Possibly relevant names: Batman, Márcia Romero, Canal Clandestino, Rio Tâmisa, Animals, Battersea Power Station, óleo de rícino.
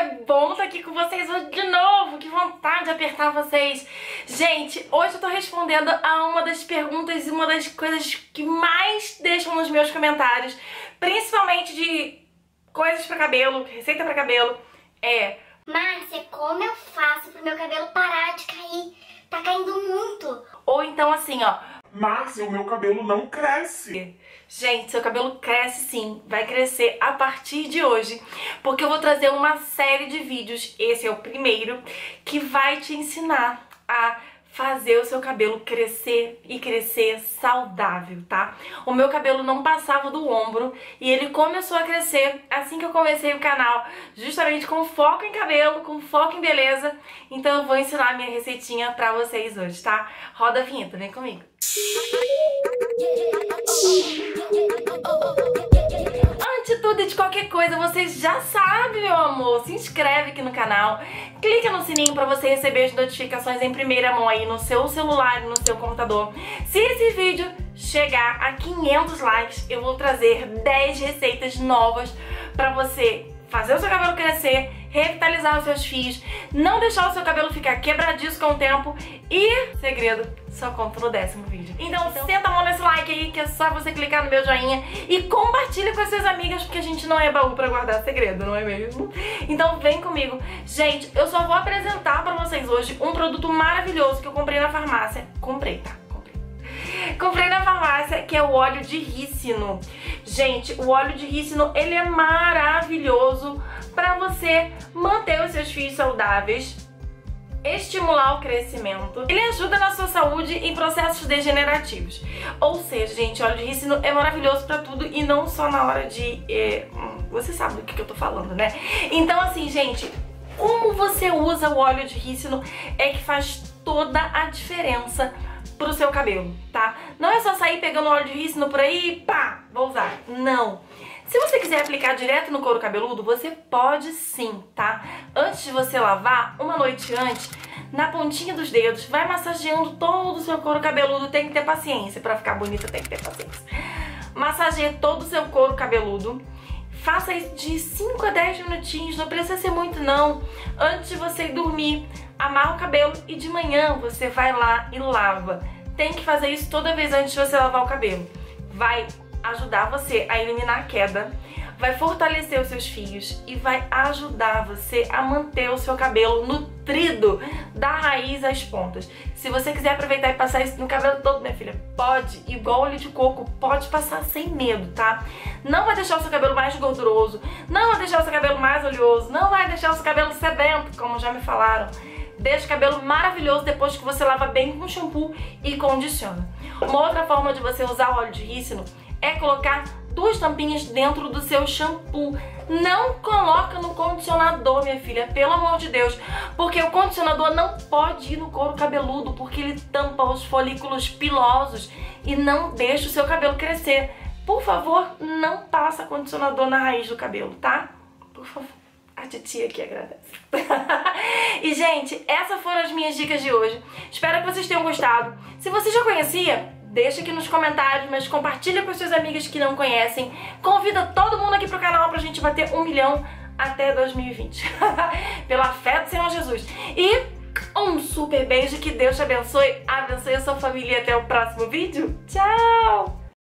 é bom estar aqui com vocês hoje de novo, que vontade de apertar vocês. Gente, hoje eu tô respondendo a uma das perguntas e uma das coisas que mais deixam nos meus comentários, principalmente de coisas pra cabelo, receita pra cabelo, é: Márcia, como eu faço pro meu cabelo parar de cair? Tá caindo muito. Ou então assim, ó: Márcia, o meu cabelo não cresce. Gente, seu cabelo cresce sim, vai crescer a partir de hoje, porque eu vou trazer uma série de vídeos, esse é o primeiro, que vai te ensinar a fazer o seu cabelo crescer e crescer saudável, tá? O meu cabelo não passava do ombro e ele começou a crescer assim que eu comecei o canal, justamente com foco em cabelo, com foco em beleza. Então eu vou ensinar a minha receitinha pra vocês hoje, tá? Roda a vinheta, vem comigo! Antes de tudo e de qualquer coisa, vocês já sabem, meu amor, se inscreve aqui no canal, clica no sininho pra você receber as notificações em primeira mão aí no seu celular e no seu computador. Se esse vídeo chegar a 500 likes, eu vou trazer 10 receitas novas pra você fazer o seu cabelo crescer, revitalizar os seus fios, não deixar o seu cabelo ficar quebradiço com o tempo e, segredo, só conto no 10º vídeo. Então senta a mão nesse like aí, que é só você clicar no meu joinha e compartilha com as suas amigas, porque a gente não é baú pra guardar segredo, não é mesmo? Então vem comigo. Gente, eu só vou apresentar pra vocês hoje um produto maravilhoso que eu comprei na farmácia. Comprei, tá? Comprei na farmácia, que é o óleo de rícino. Gente, o óleo de rícino, ele é maravilhoso para você manter os seus fios saudáveis, estimular o crescimento. Ele ajuda na sua saúde em processos degenerativos. Ou seja, gente, o óleo de rícino é maravilhoso para tudo e não só na hora de... Você sabe do que eu tô falando, né? Então assim, gente, como você usa o óleo de rícino é que faz toda a diferença pro seu cabelo, tá? Não é só sair pegando óleo de rícino por aí e pá, vou usar. Não. Se você quiser aplicar direto no couro cabeludo, você pode sim, tá? Antes de você lavar, uma noite antes, na pontinha dos dedos, vai massageando todo o seu couro cabeludo. Tem que ter paciência, pra ficar bonita tem que ter paciência. Massageia todo o seu couro cabeludo. Faça isso de 5 a 10 minutinhos, não precisa ser muito não. Antes de você ir dormir, amarra o cabelo e de manhã você vai lá e lava. Tem que fazer isso toda vez antes de você lavar o cabelo. Vai ajudar você a eliminar a queda, vai fortalecer os seus fios e vai ajudar você a manter o seu cabelo nutrido da raiz às pontas. Se você quiser aproveitar e passar isso no cabelo todo, minha filha, pode, igual óleo de coco, pode passar sem medo, tá? Não vai deixar o seu cabelo mais gorduroso, não vai deixar o seu cabelo mais oleoso, não vai deixar o seu cabelo sedento, como já me falaram. Deixa o cabelo maravilhoso depois que você lava bem com shampoo e condiciona. Uma outra forma de você usar o óleo de rícino é colocar 2 tampinhas dentro do seu shampoo. Não coloca no condicionador, minha filha, pelo amor de Deus, porque o condicionador não pode ir no couro cabeludo, porque ele tampa os folículos pilosos e não deixa o seu cabelo crescer. Por favor, não passa condicionador na raiz do cabelo, tá? Por favor. A titia que agradece. E, gente, essas foram as minhas dicas de hoje. Espero que vocês tenham gostado. Se você já conhecia, deixa aqui nos comentários, mas compartilha com as suas amigas que não conhecem. Convida todo mundo aqui pro canal pra gente bater 1 milhão até 2020. Pela fé do Senhor Jesus. E um super beijo, que Deus te abençoe, abençoe a sua família e até o próximo vídeo. Tchau!